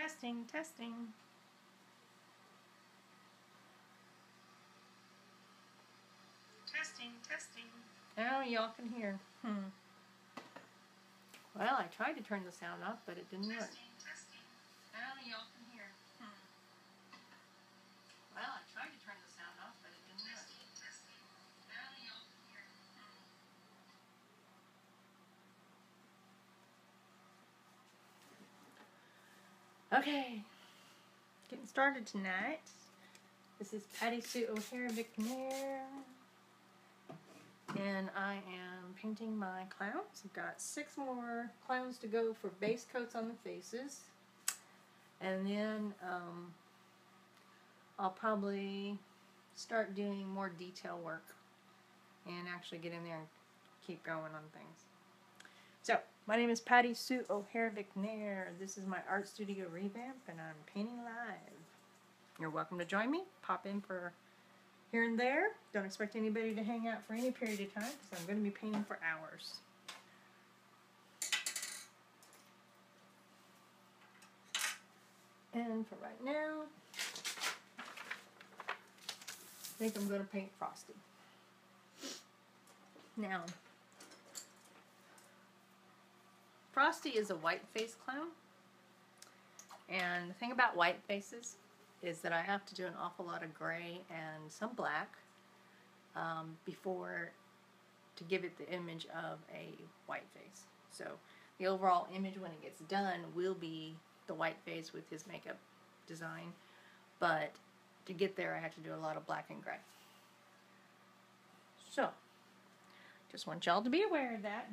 Testing, testing. Testing, testing. Oh, y'all can hear. Well, I tried to turn the sound off, but it didn't work. Testing, testing. Oh, y'all can hear. Well, I tried to turn the sound off, but it didn't work. Testing, oh, y'all can hear. Okay, getting started tonight. This is Patty Sue O'Hair-Vicknair, and I am painting my clowns. I've got 6 more clowns to go for base coats on the faces, and then I'll probably start doing more detail work and actually get in there and keep going on things. So, my name is Patty Sue O'Hair-Vicknair. This is my art studio revamp, and I'm painting live. You're welcome to join me. Pop in for here and there. Don't expect anybody to hang out for any period of time, because I'm going to be painting for hours. And for right now, I think I'm going to paint Frosty. Now, Frosty is a white face clown, and the thing about white faces is that I have to do an awful lot of gray and some black before to give it the image of a white face. So the overall image when it gets done will be the white face with his makeup design, but to get there I have to do a lot of black and gray. So just want y'all to be aware of that.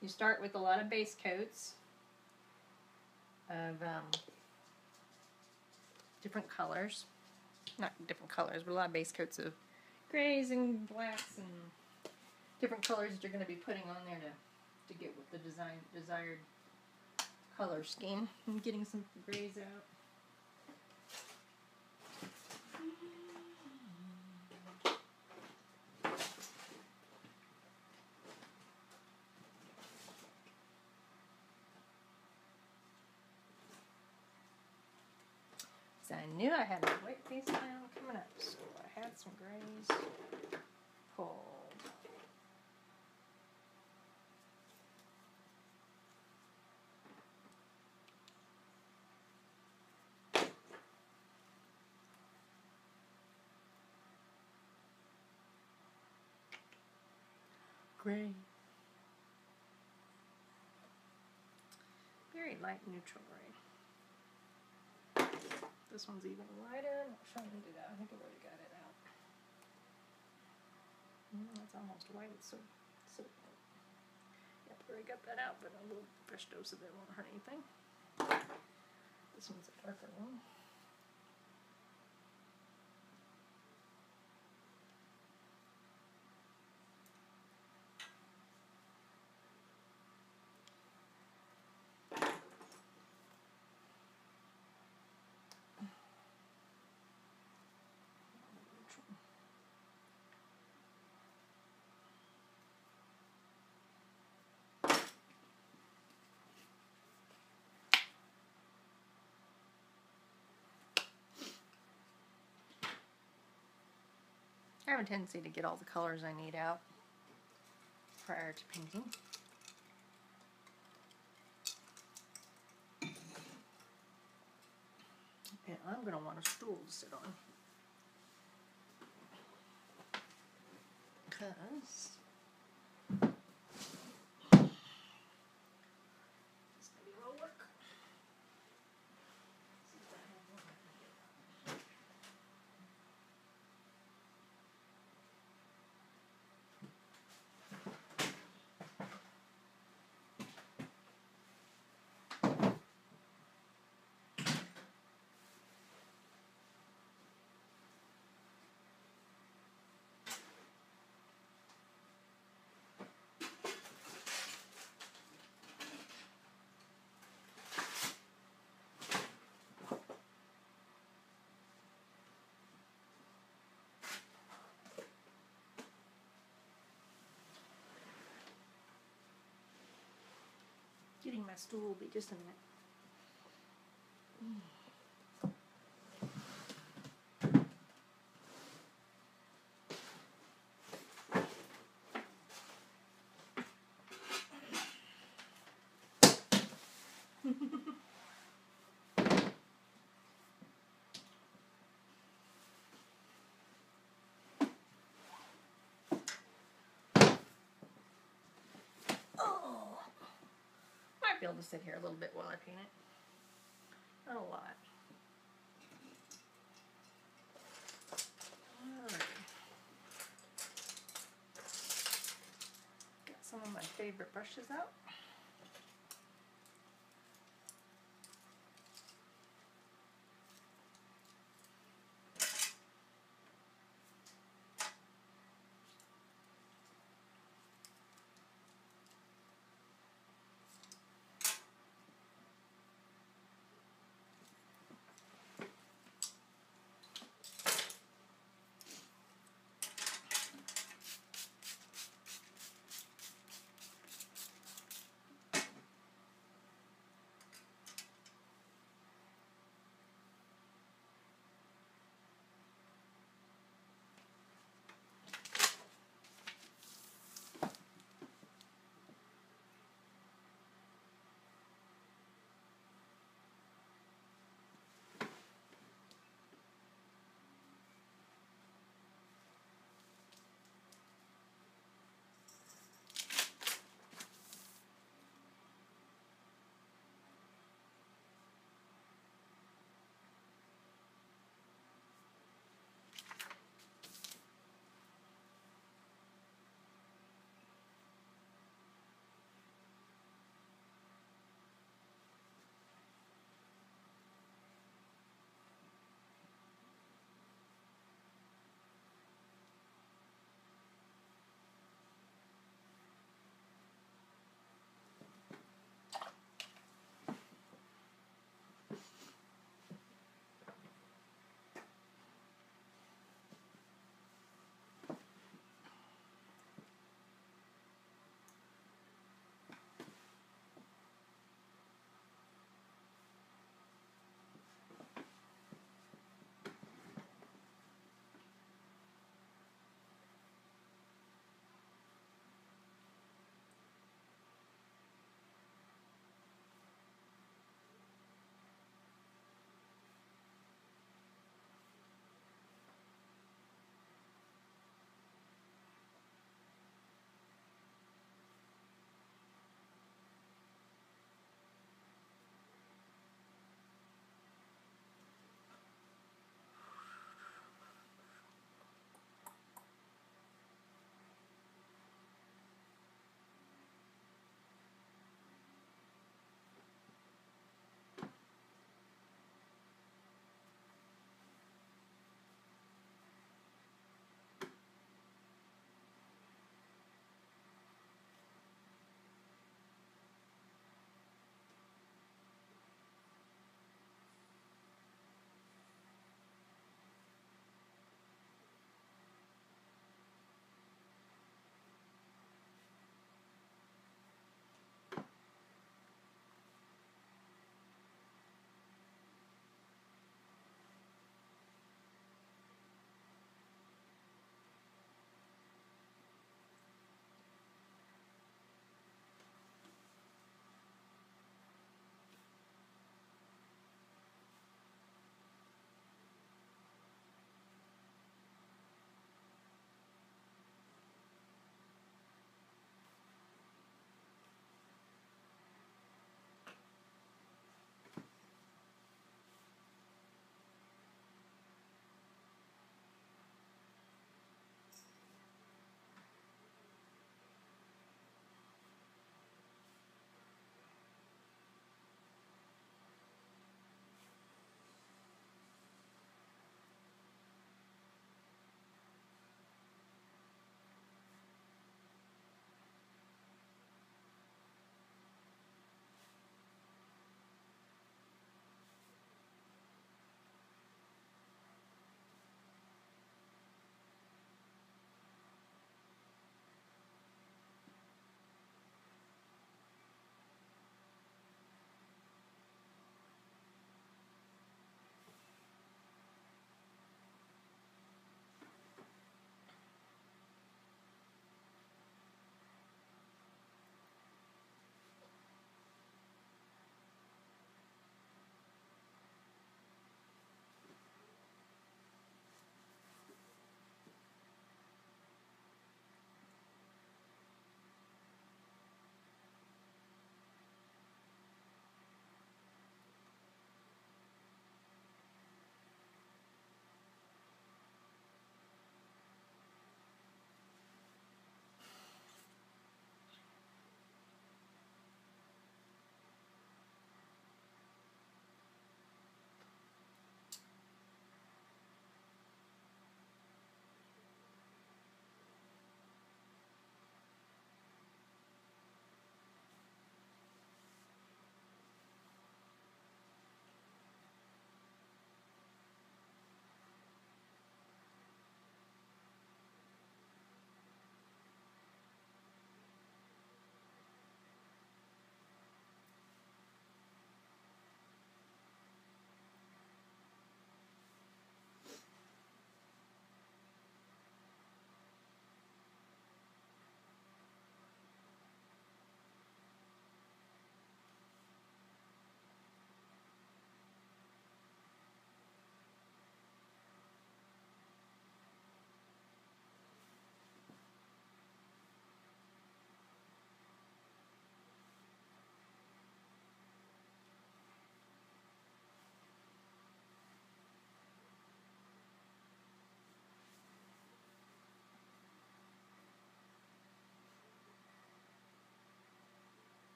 You start with a lot of base coats of different colors. Not different colors, but a lot of base coats of grays and blacks and different colors that you're going to be putting on there to get with the desired color scheme. I'm getting some grays out. I knew I had a white face clown coming up, so I had some grays pulled. Gray. Very light neutral gray. This one's even lighter. I'm not sure I'm going to do that. I think I've already got it out. That's almost white. It's so yeah, I've already got that out, but a little fresh dose of it won't hurt anything. This one's a darker one. I have a tendency to get all the colors I need out prior to painting. And I'm going to want a stool to sit on, because it's going to be a little work. getting my stool will be just a minute. Be able to sit here a little bit while I paint it. Not a lot. Alright. Got some of my favorite brushes out.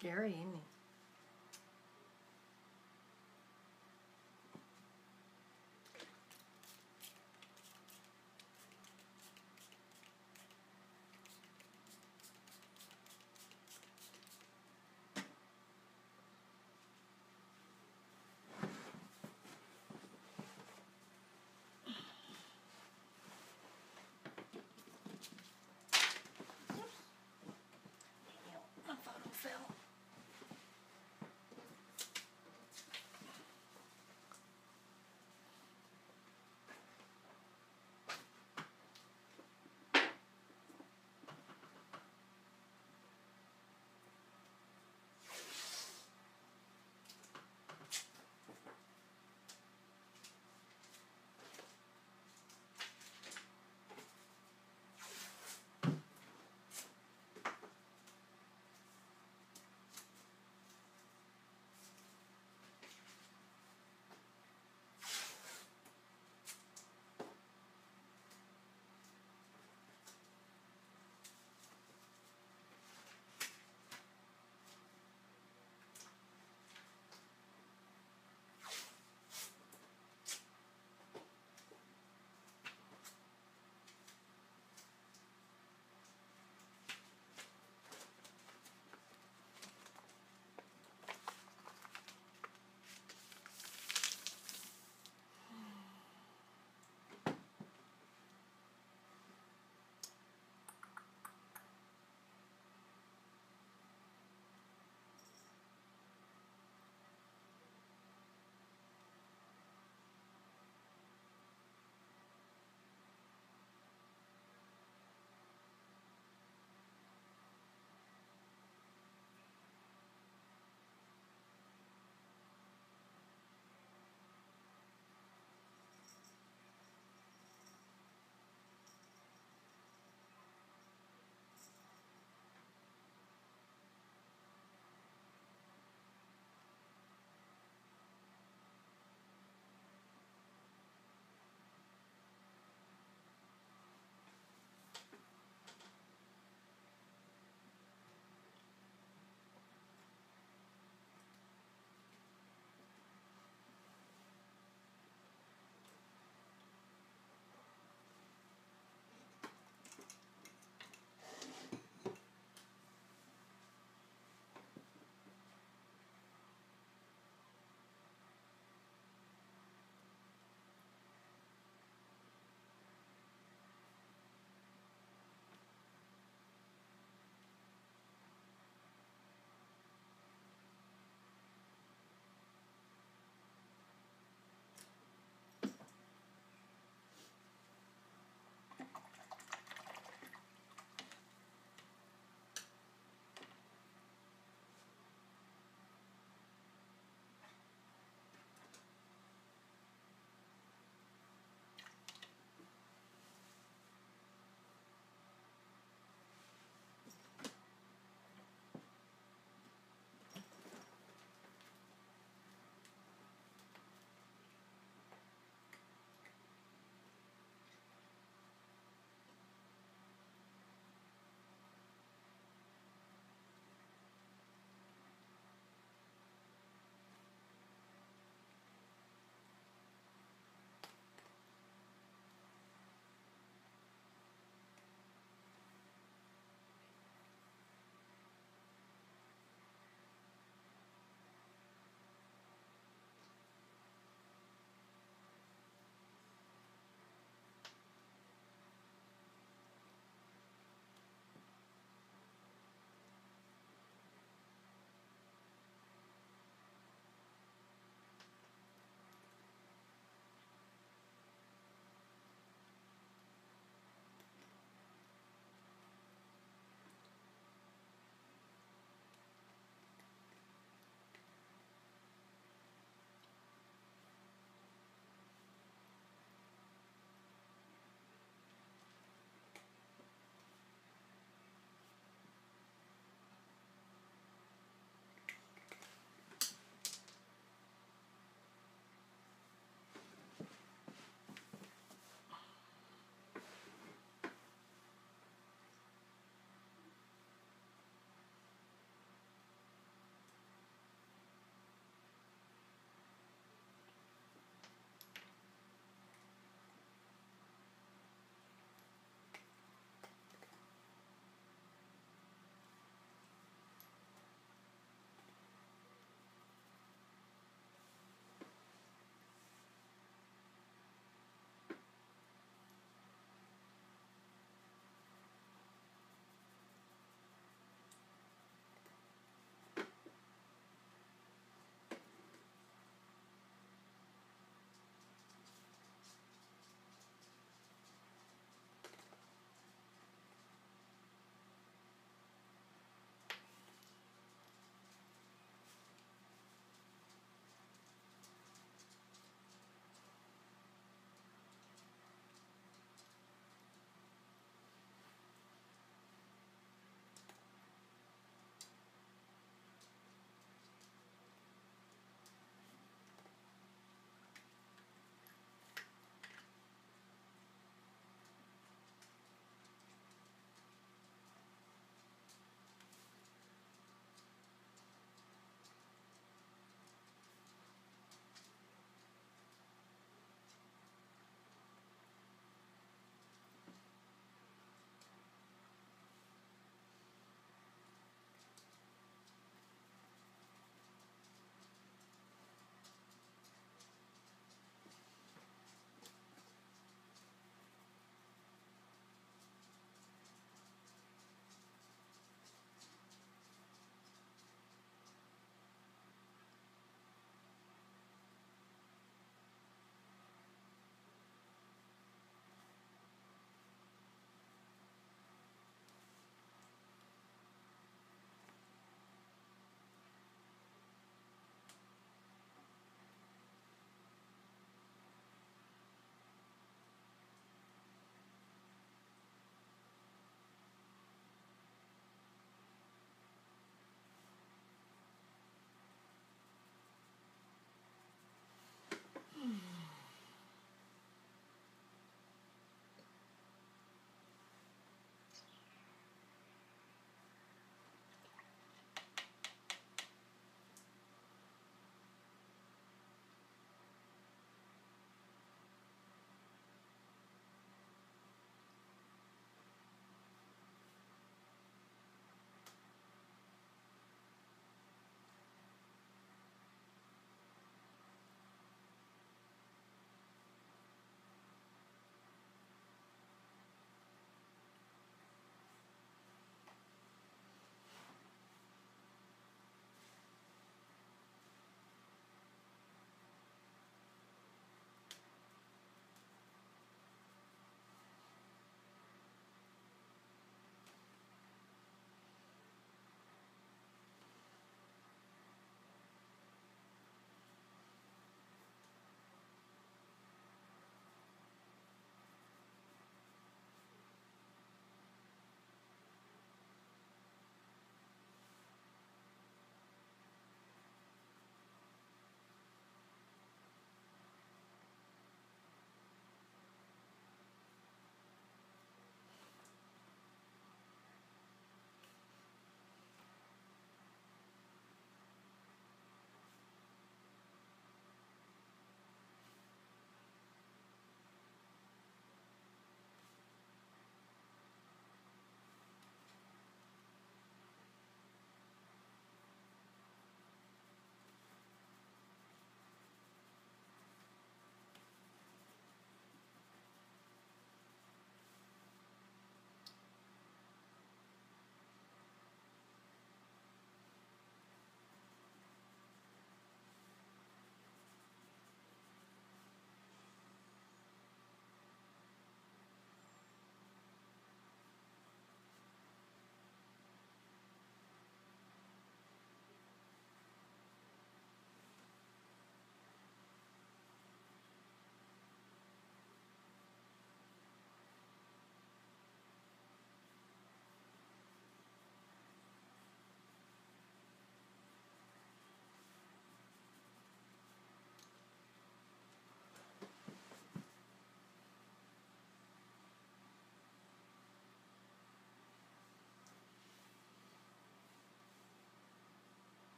scary, isn't he?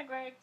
Hi, Greg.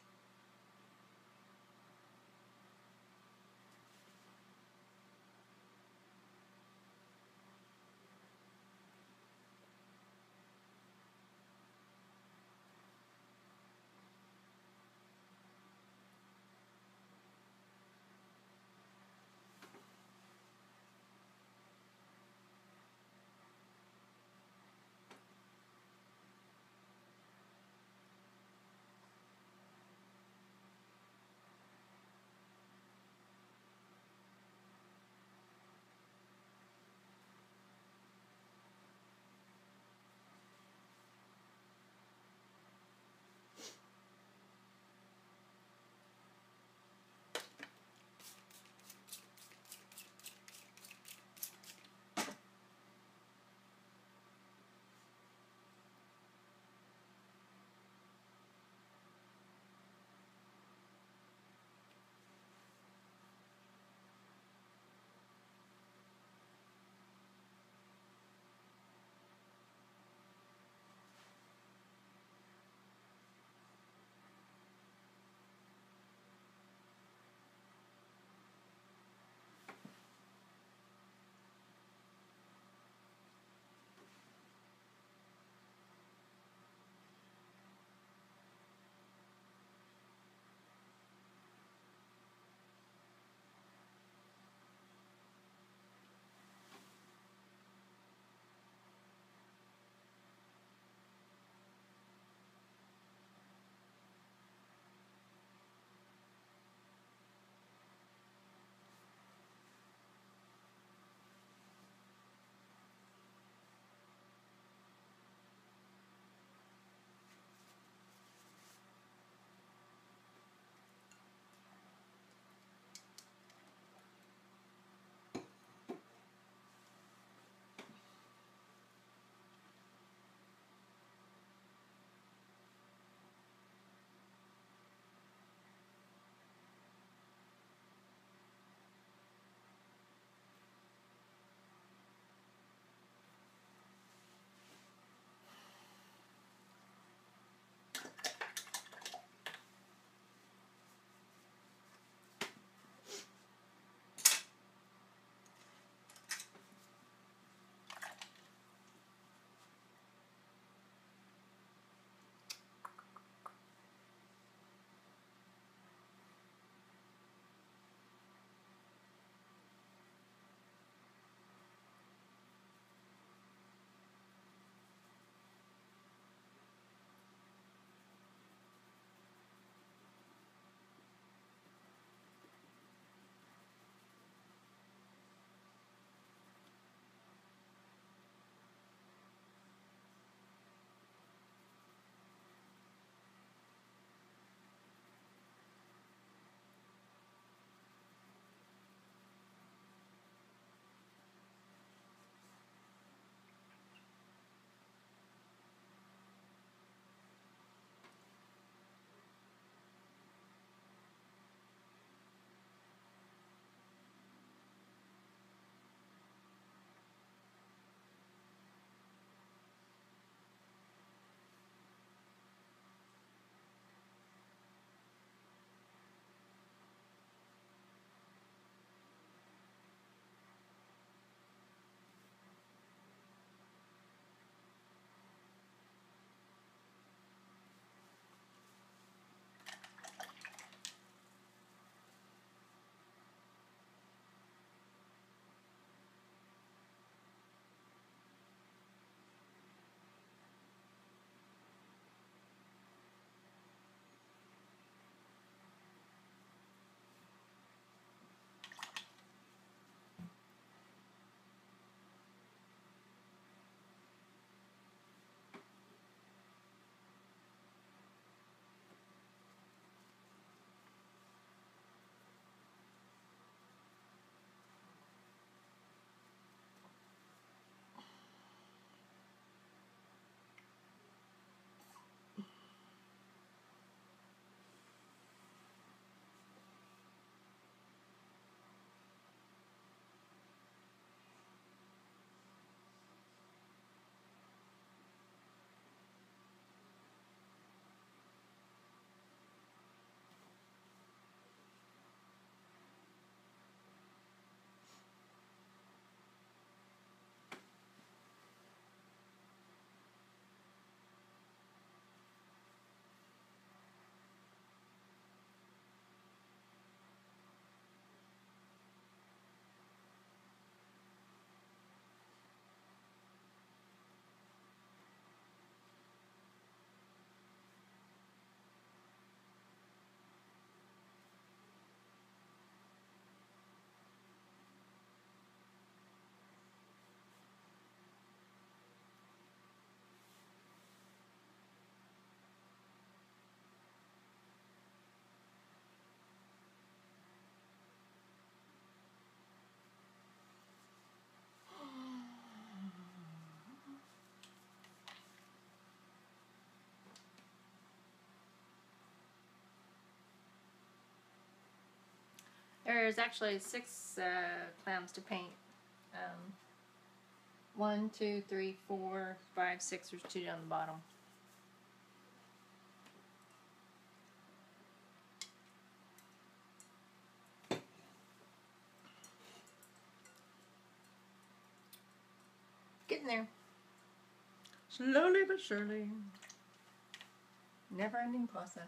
There's actually 6 clowns to paint. 1, 2, 3, 4, 5, 6. There's 2 down the bottom. Getting there. Slowly but surely. Never ending process.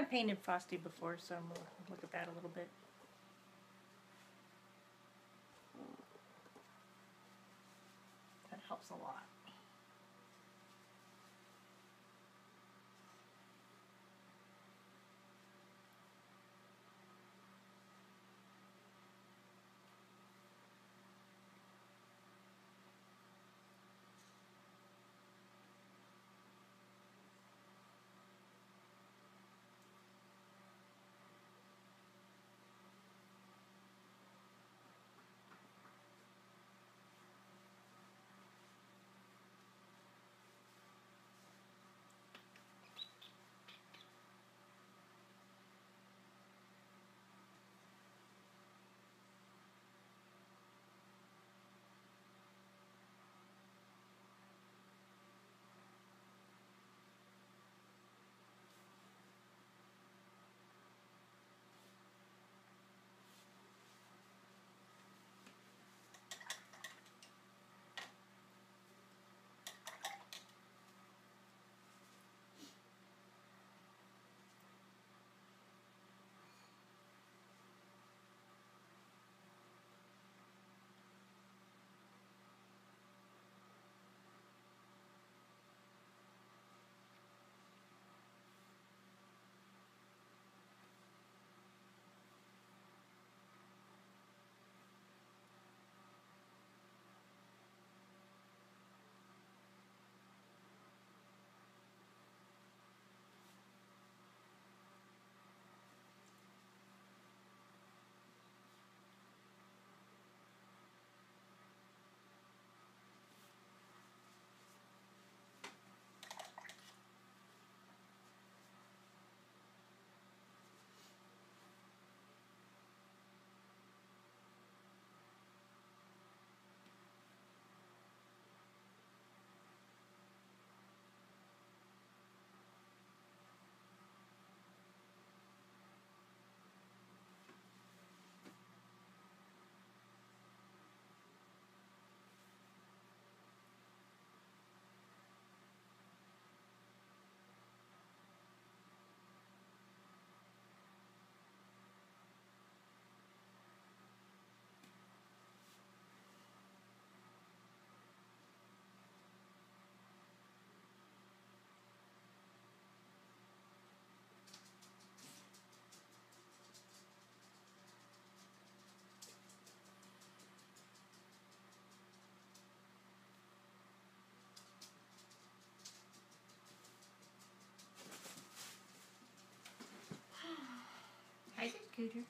I painted Frosty before, so I'm going to look at that a little bit. That helps a lot. Scooter.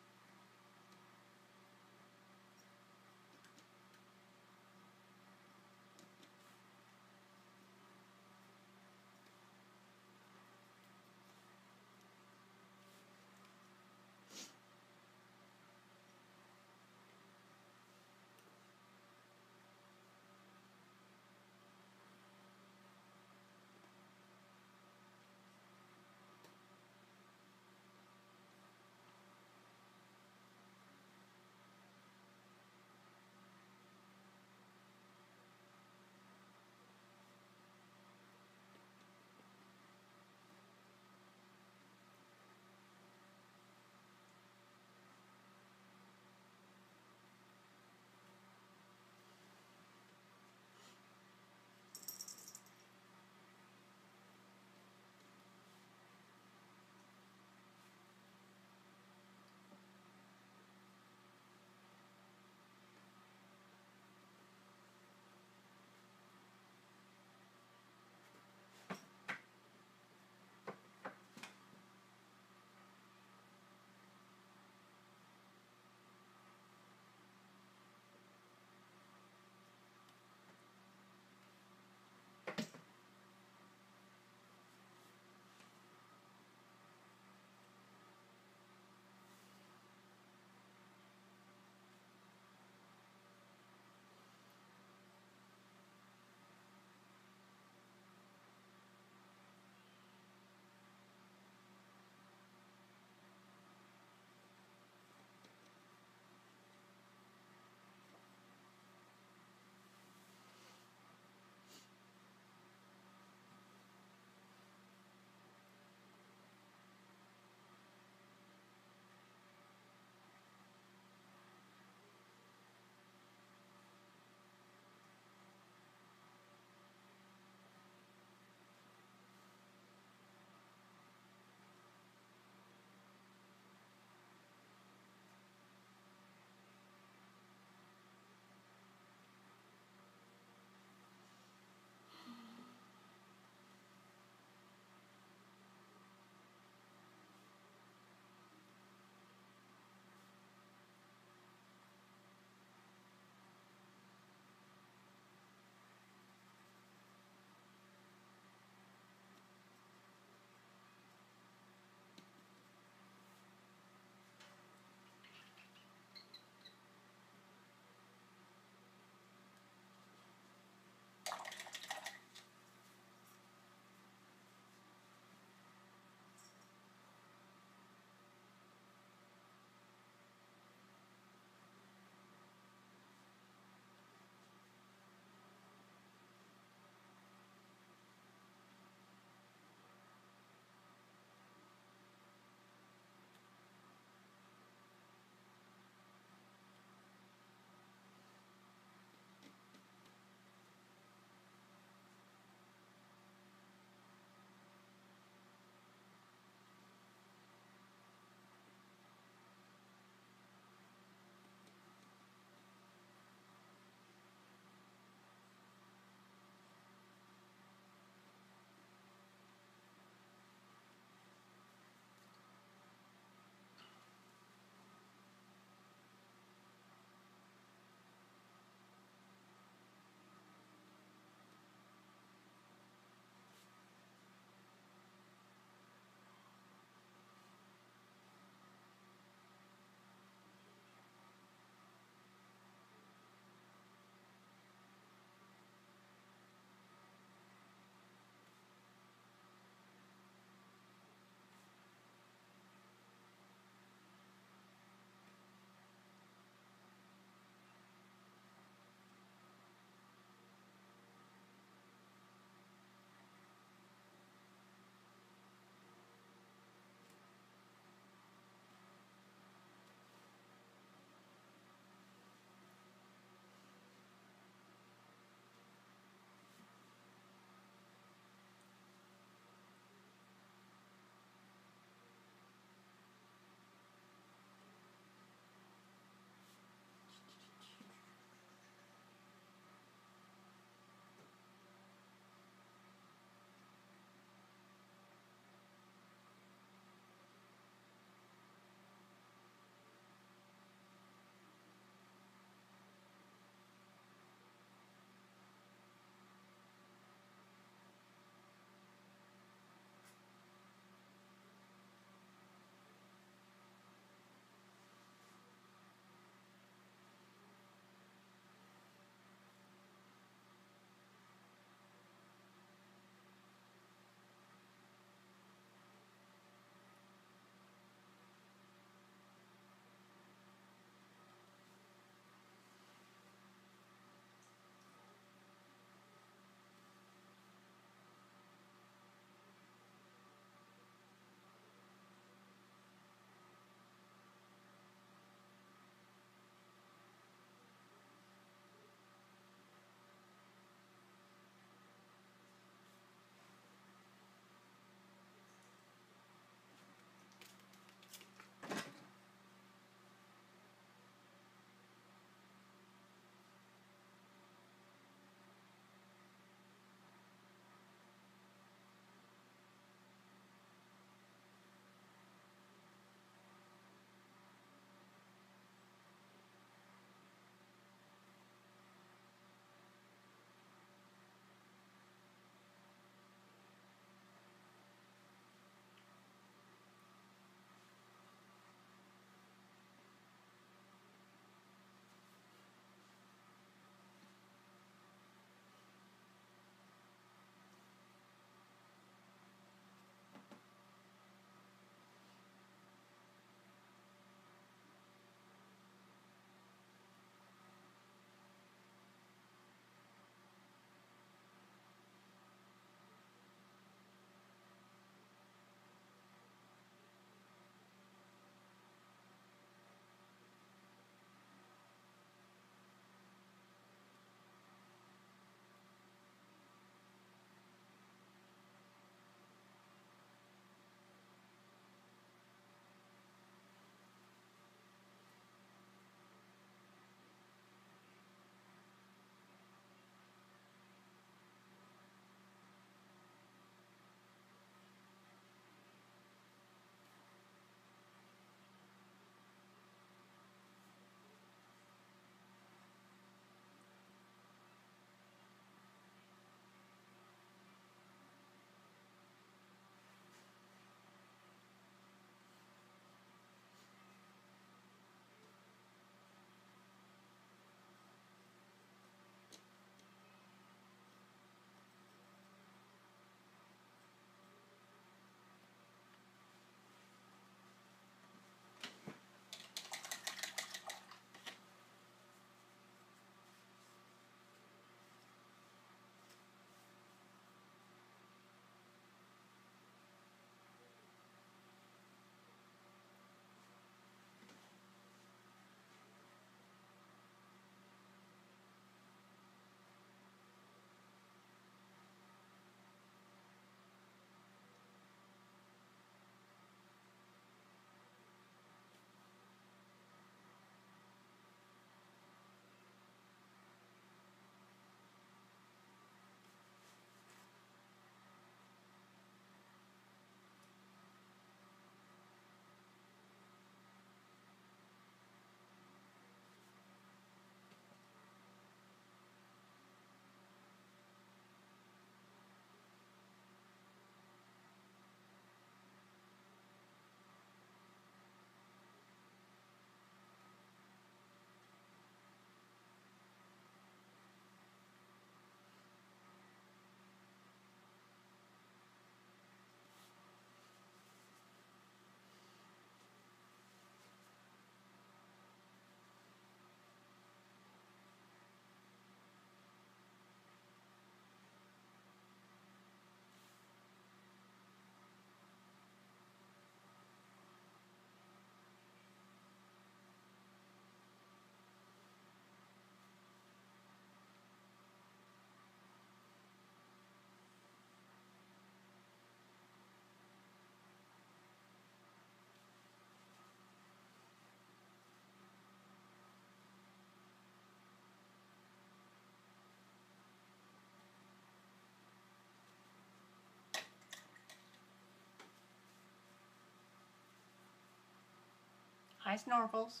Hi, Snorvels.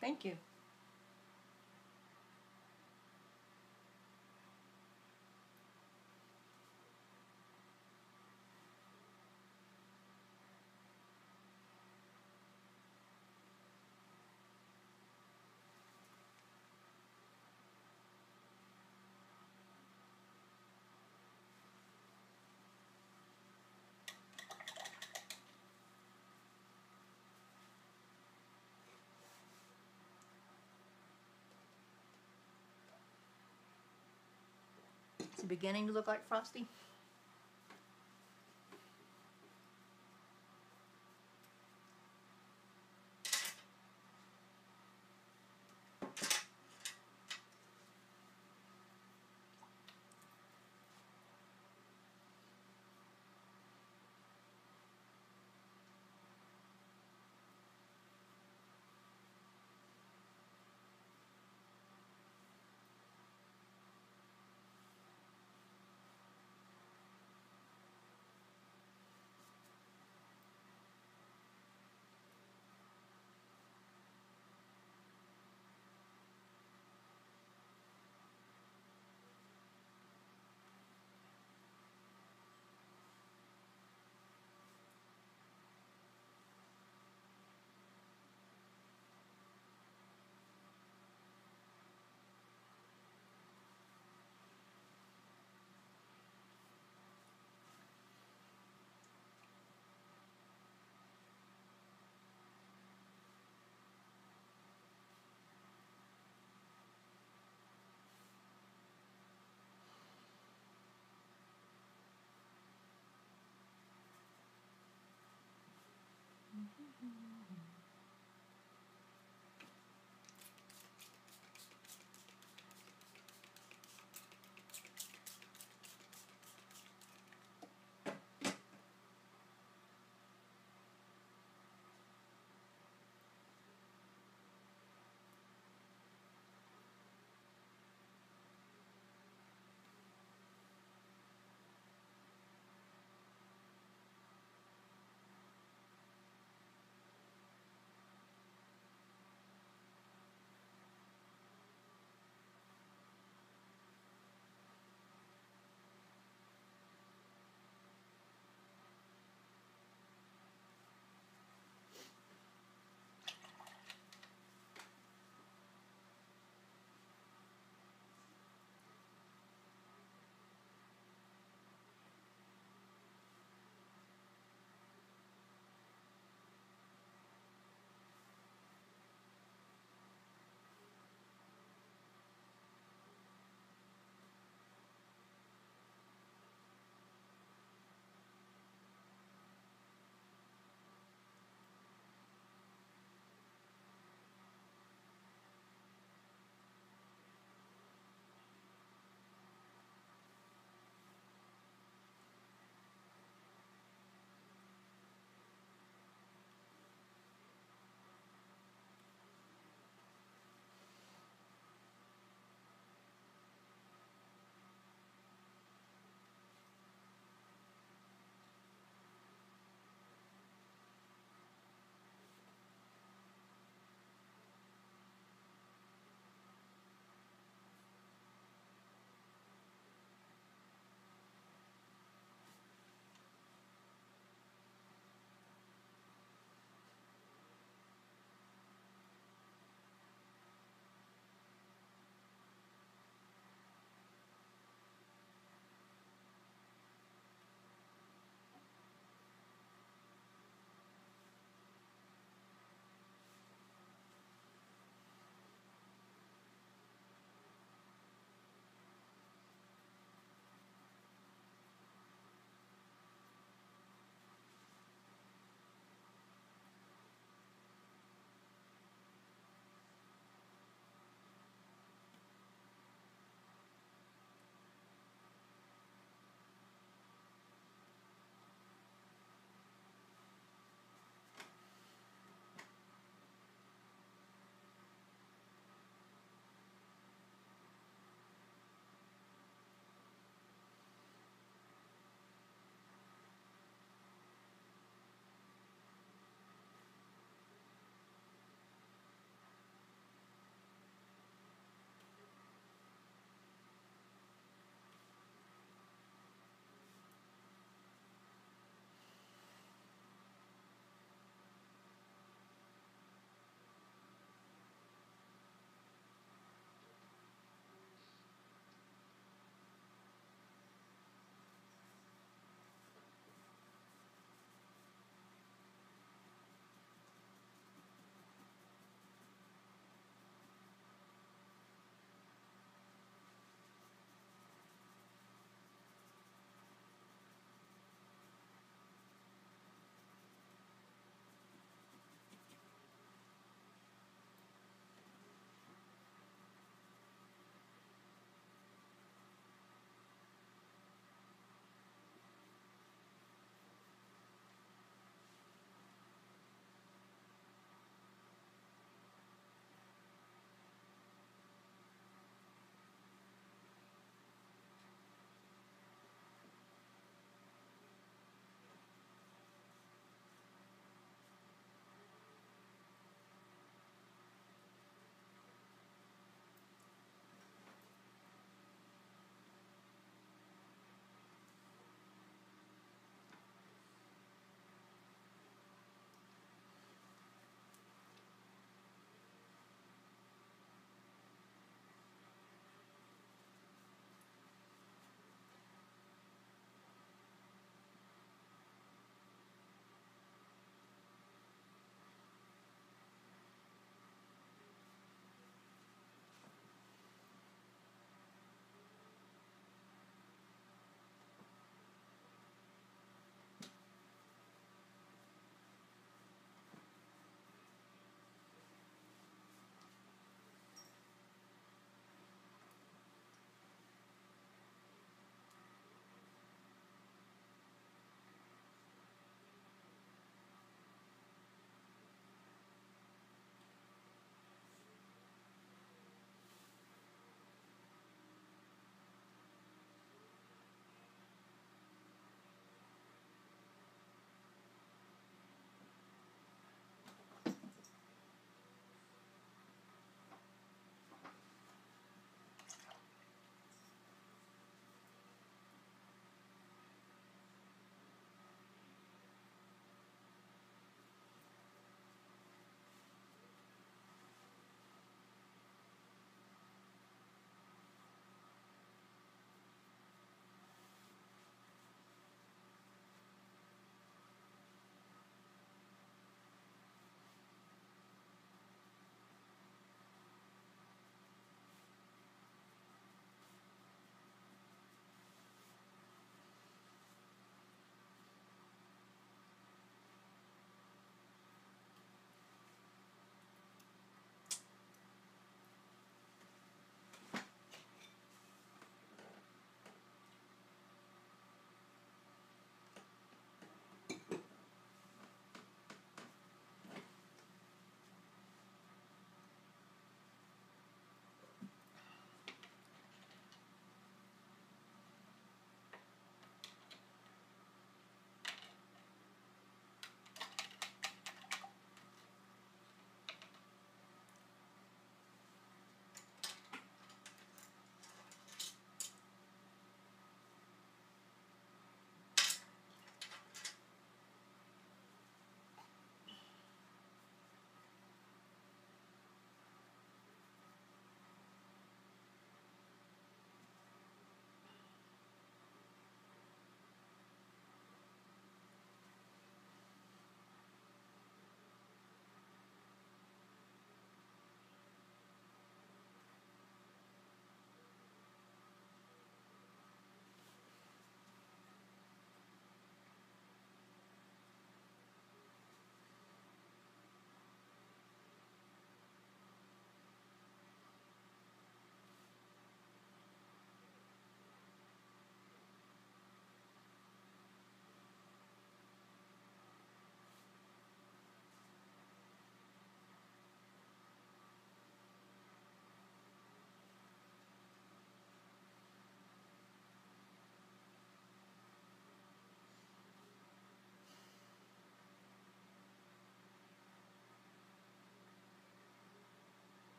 Thank you. It's beginning to look like Frosty.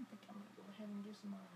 I think I'm going to go ahead and do some eyes.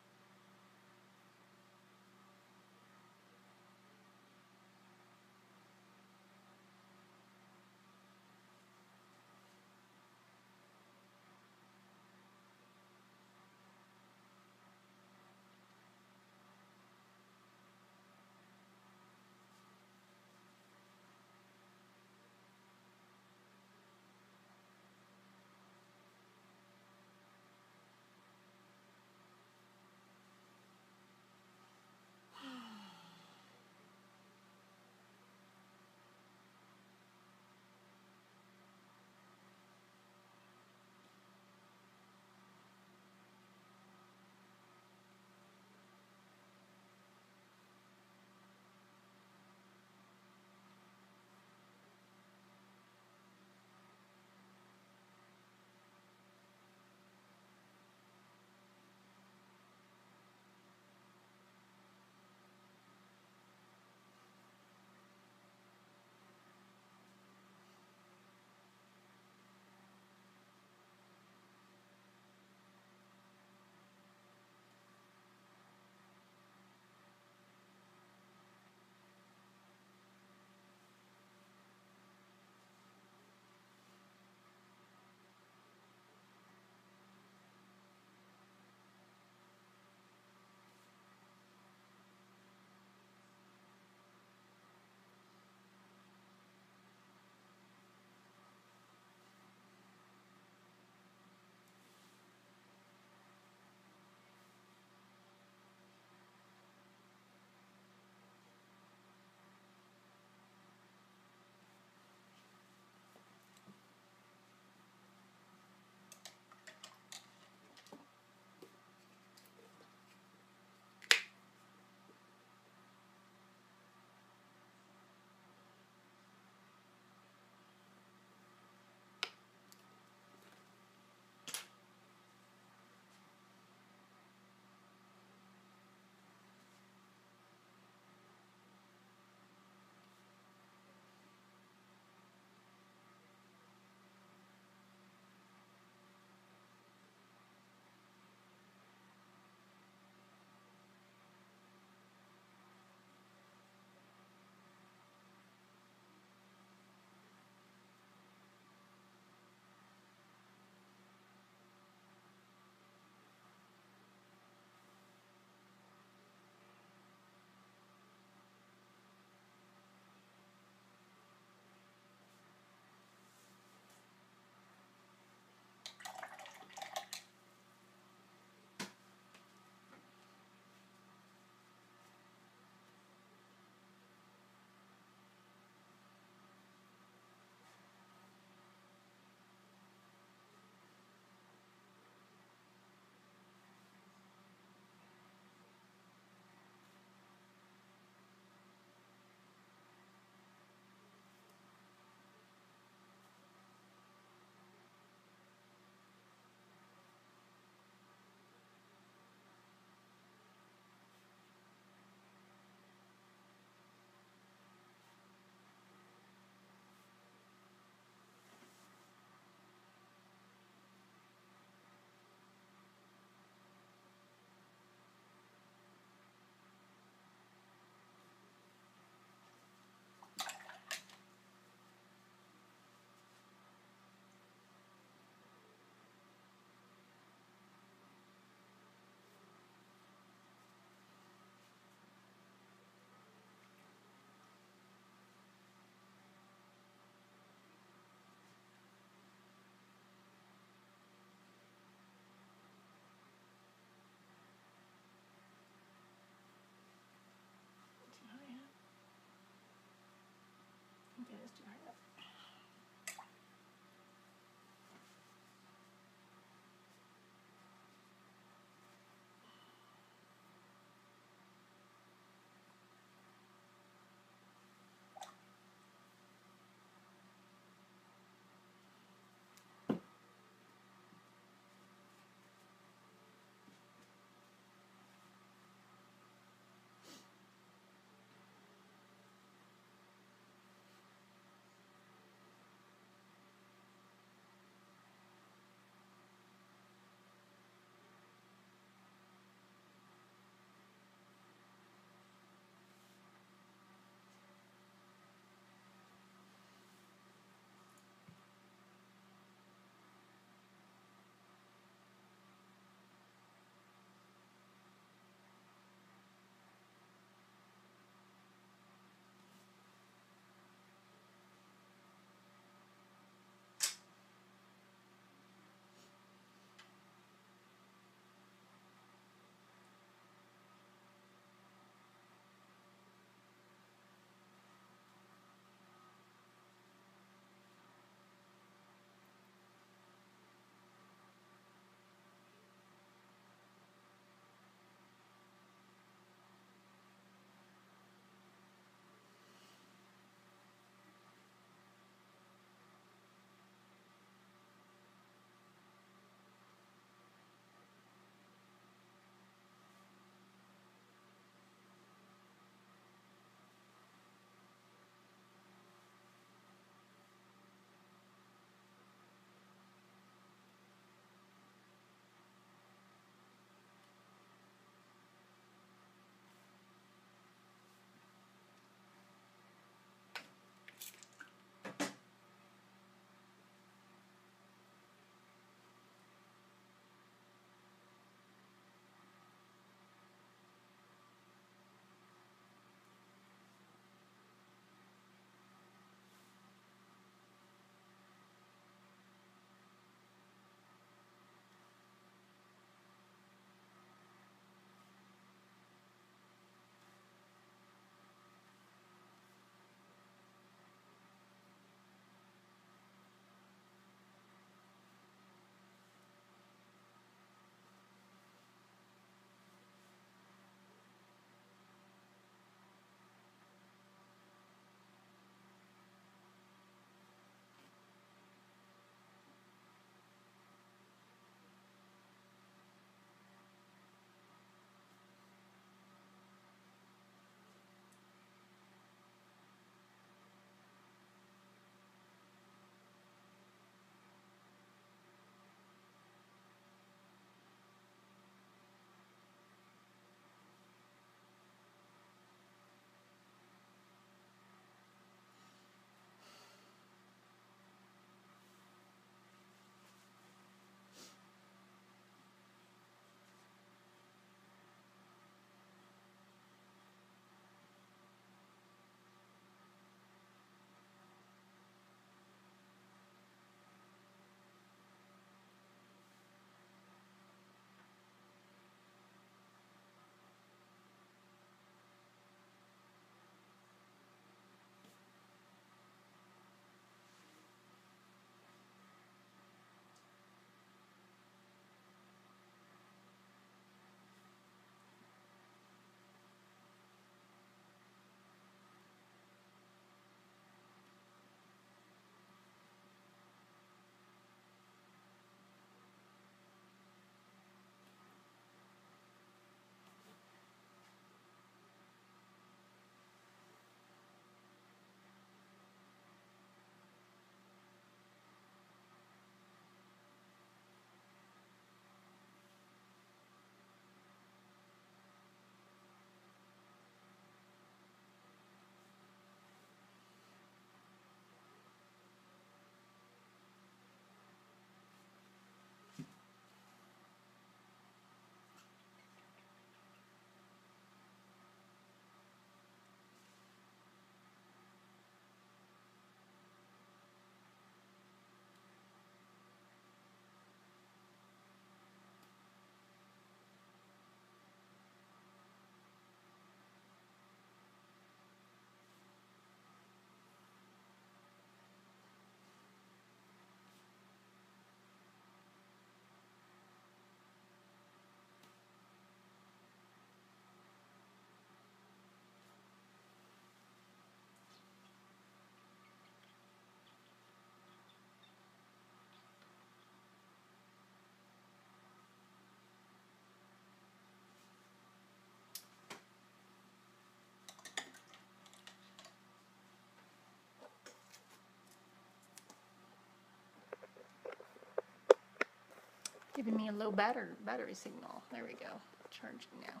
giving me a low battery signal. There we go. Charging now.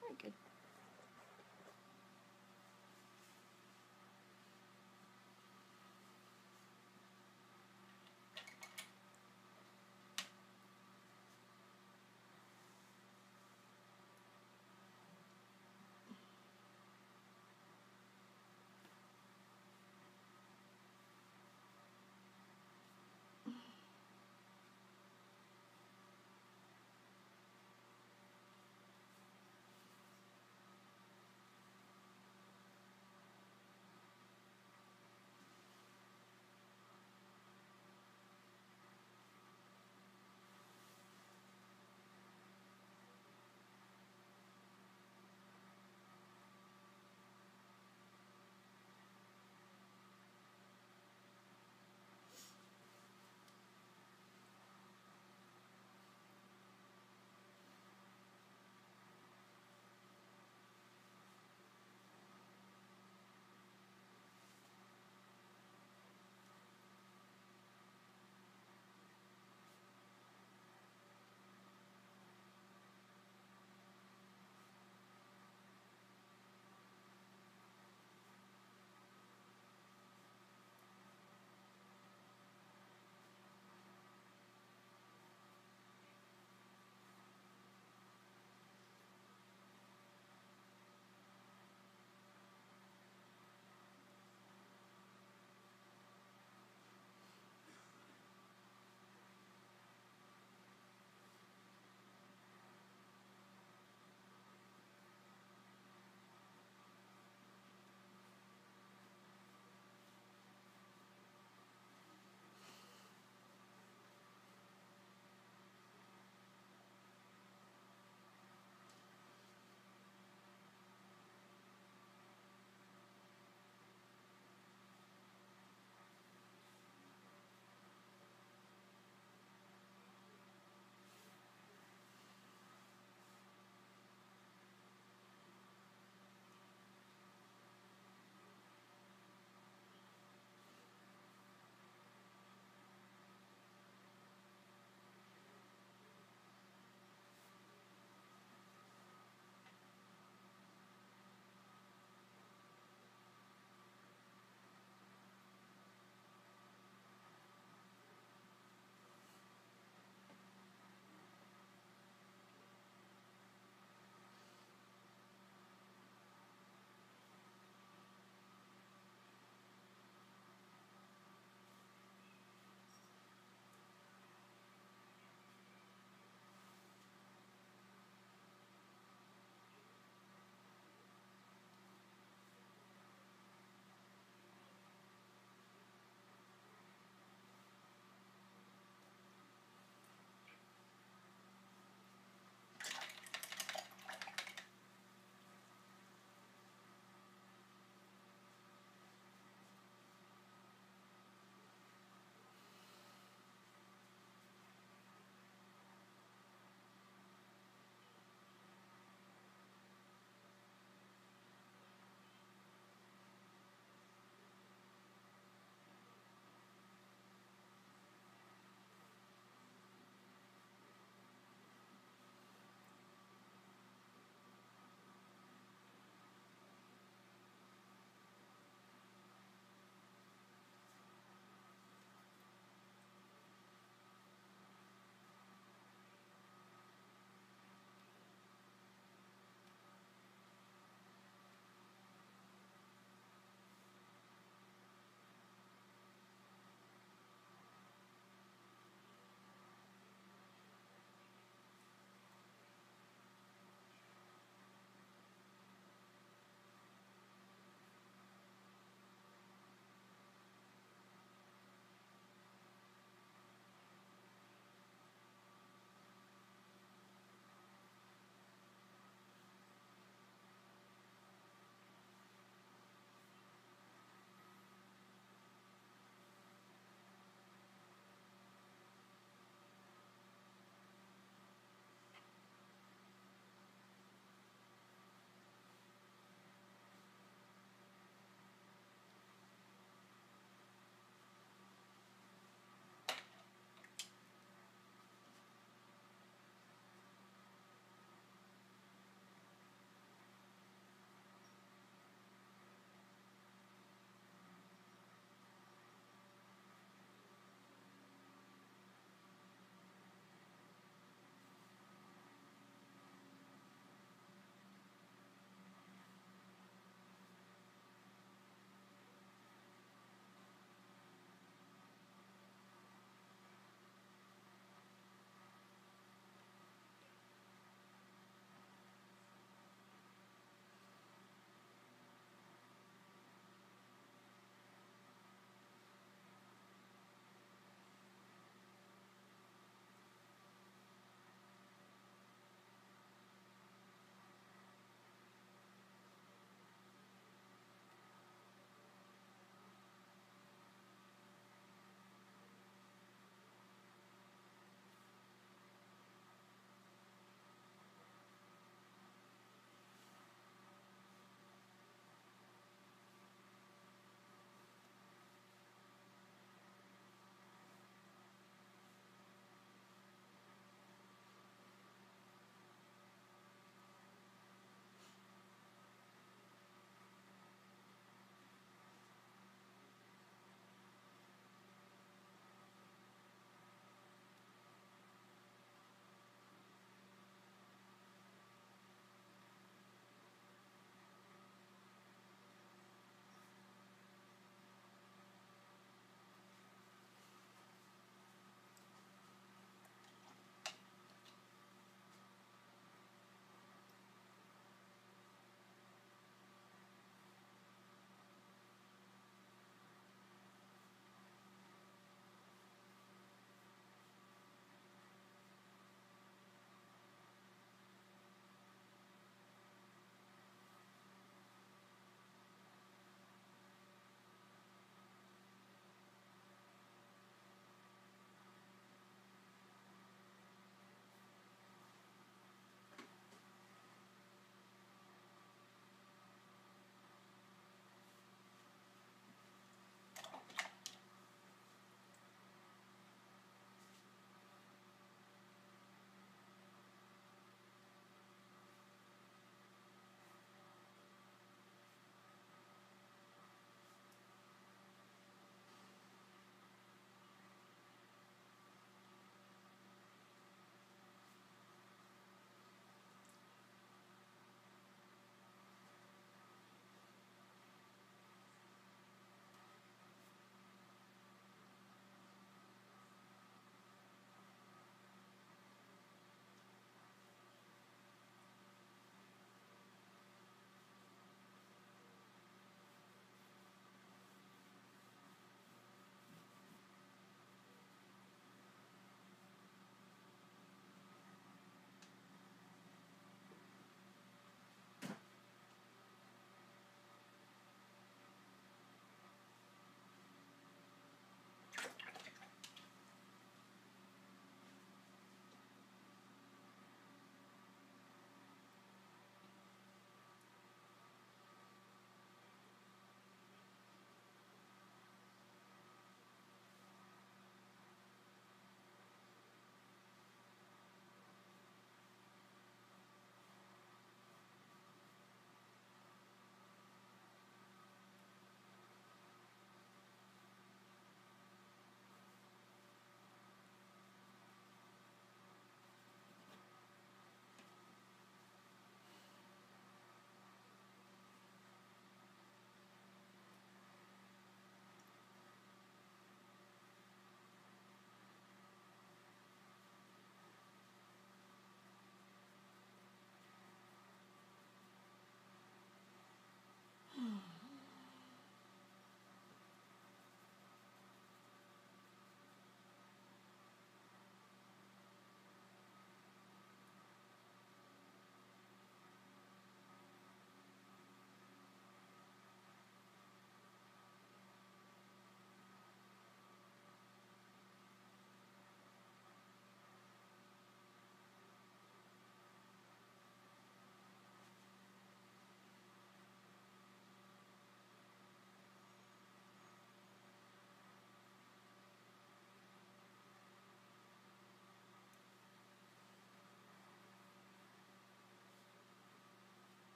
Very good.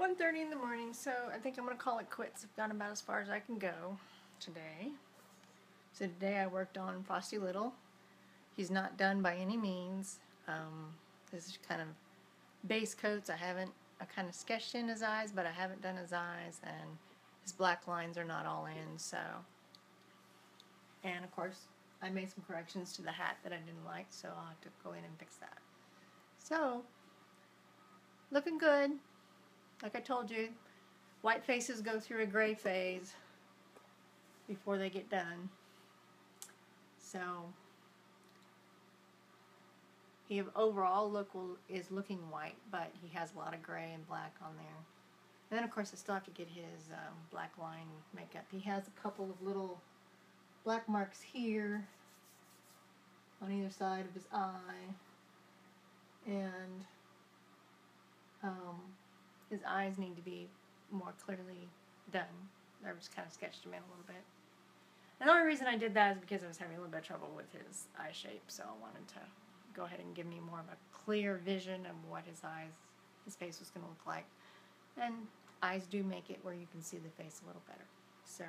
1:30 in the morning, so I think I'm going to call it quits. I've gone about as far as I can go today. So today I worked on Frosty Little. He's not done by any means. This is kind of base coats. I kind of sketched in his eyes, but I haven't done his eyes, and his black lines are not all in, so. And of course, I made some corrections to the hat that I didn't like, so I'll have to go in and fix that. So, looking good. Like I told you, white faces go through a gray phase before they get done. So, his overall look is looking white, but he has a lot of gray and black on there. And then, of course, I still have to get his black line makeup. He has a couple of little black marks here on either side of his eye. And his eyes need to be more clearly done. I just kind of sketched him in a little bit. And the only reason I did that is because I was having a little bit of trouble with his eye shape, so I wanted to go ahead and give me more of a clear vision of what his face was going to look like. And eyes do make it where you can see the face a little better. So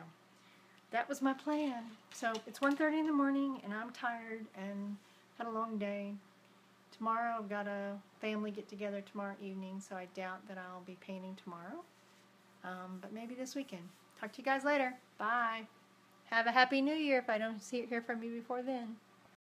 that was my plan. So it's 1:30 in the morning, and I'm tired and had a long day. Tomorrow I've got a family get-together tomorrow evening, so I doubt that I'll be painting tomorrow. But maybe this weekend. Talk to you guys later. Bye. Have a happy new year if I don't hear from you before then.